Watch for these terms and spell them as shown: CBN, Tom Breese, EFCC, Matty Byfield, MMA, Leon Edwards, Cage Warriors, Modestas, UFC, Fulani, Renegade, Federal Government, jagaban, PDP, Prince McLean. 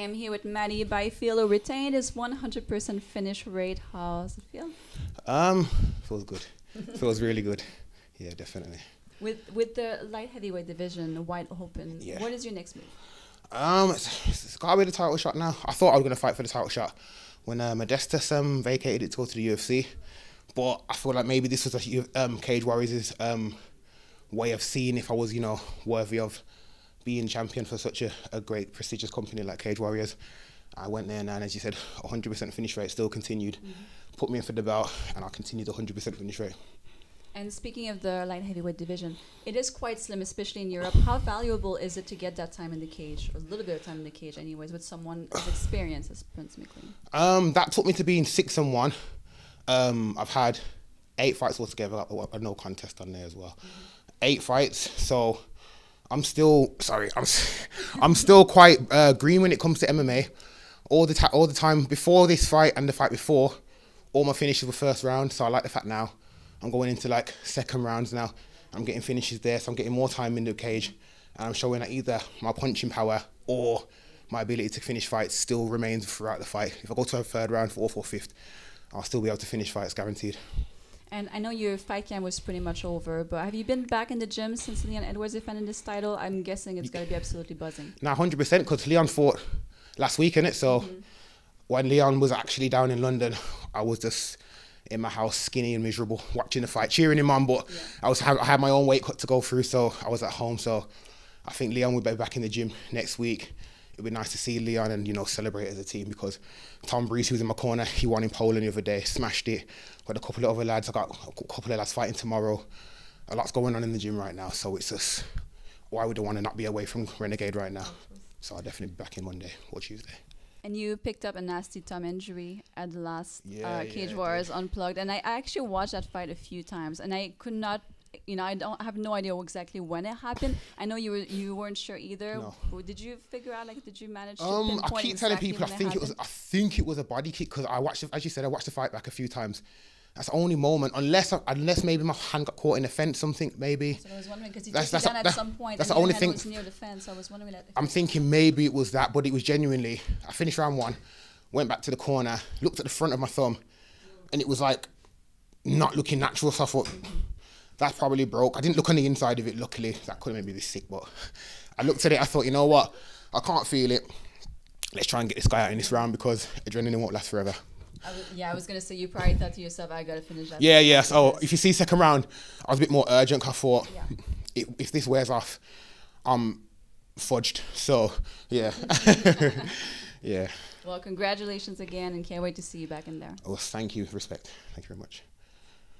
am here with Matty Byfield, who retained his 100% finish rate. How's it feel? Feels good. Feels really good. Yeah, definitely. With the light heavyweight division wide open, yeah. What is your next move? It's got to be the title shot now. I thought I was going to fight for the title shot when Modestas vacated it to go to the UFC. But I feel like maybe this was a, Cage Warriors' way of seeing if I was, you know, worthy of being champion for such a great, prestigious company like Cage Warriors. I went there and, as you said, 100% finish rate still continued. Mm-hmm. Put me in for the belt and I continued 100% finish rate. And speaking of the light heavyweight division, it is quite slim, especially in Europe. How valuable is it to get that time in the cage, or a little bit of time in the cage anyways, with someone as experienced as Prince McLean? That took me to being 6-1. I've had 8 fights altogether, like, no contest on there as well. Mm-hmm. 8 fights, so I'm still, sorry, I'm still quite green when it comes to MMA. All the time, before this fight and the fight before, all my finishes were first round, so I like the fact now I'm going into like second rounds now. I'm getting finishes there, so I'm getting more time in the cage, and I'm showing that either my punching power or my ability to finish fights still remains throughout the fight. If I go to a third round, fourth or fifth, I'll still be able to finish fights, guaranteed. And I know your fight camp was pretty much over, but have you been back in the gym since Leon Edwards defended this title? I'm guessing it's got to be absolutely buzzing. Nah, 100%, because Leon fought last week, innit? So when Leon was actually down in London, I was just in my house, skinny and miserable, watching the fight, cheering him on, but yeah. I had my own weight cut to go through, so I was at home. So I think Leon will be back in the gym next week. It'd be nice to see Leon and, you know, celebrate as a team, because Tom Breese, who's in my corner, he won in Poland the other day, smashed it. Got a couple of other lads, I got a couple of lads fighting tomorrow. A lot's going on in the gym right now, so it's just, why would I want to not be away from Renegade right now? So I'll definitely be back in Monday or Tuesday. And you picked up a nasty thumb injury at the last Cage Warriors Unplugged. And I actually watched that fight a few times, and I could not, you know, I have no idea exactly when it happened. I know you weren't sure either. No. Did you figure out, like, did you manage to pinpoint? I keep telling people I think it was a body kick, because I watched, as you said, I watched the fight back a few times. That's the only moment, unless maybe my hand got caught in the fence, something maybe. So I was wondering, because you took it down at some point. That's the only thing. Was near the fence, so I was wondering. I'm thinking maybe it was that, but it was genuinely. I finished round one, went back to the corner, looked at the front of my thumb, and it was like not looking natural. So I thought that probably broke. I didn't look on the inside of it. Luckily, that could have made me sick. But I looked at it. I thought, you know what? I can't feel it. Let's try and get this guy out in this round, because adrenaline won't last forever. I was going to say, you probably thought to yourself, I got to finish that. Yeah. So if you see second round, I was a bit more urgent. I thought, if this wears off, I'm fudged. So, yeah. Well, congratulations again, and can't wait to see you back in there. Oh, thank you. Respect. Thank you very much.